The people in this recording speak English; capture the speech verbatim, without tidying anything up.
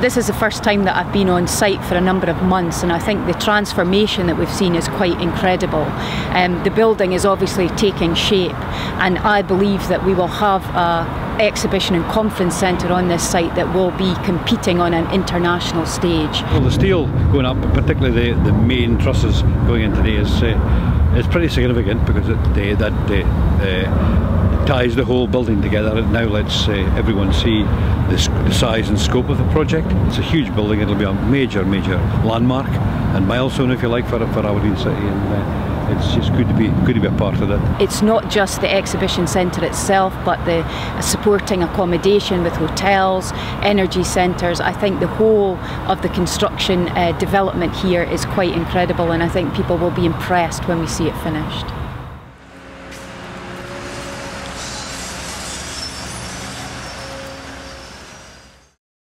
This is the first time that I've been on site for a number of months, and I think the transformation that we've seen is quite incredible. Um, the building is obviously taking shape, and I believe that we will have a exhibition and conference centre on this site that will be competing on an international stage. Well, the steel going up, particularly the, the main trusses going in today, is, uh, is pretty significant, because it, uh, that uh, uh, ties the whole building together. It now lets uh, everyone see the, sc the size and scope of the project. It's a huge building. It'll be a major, major landmark and milestone, if you like, for, for Aberdeen City. And, uh, It's just good to be good to be a part of that. It's not just the exhibition centre itself, but the supporting accommodation with hotels, energy centres. I think the whole of the construction uh, development here is quite incredible, and I think people will be impressed when we see it finished.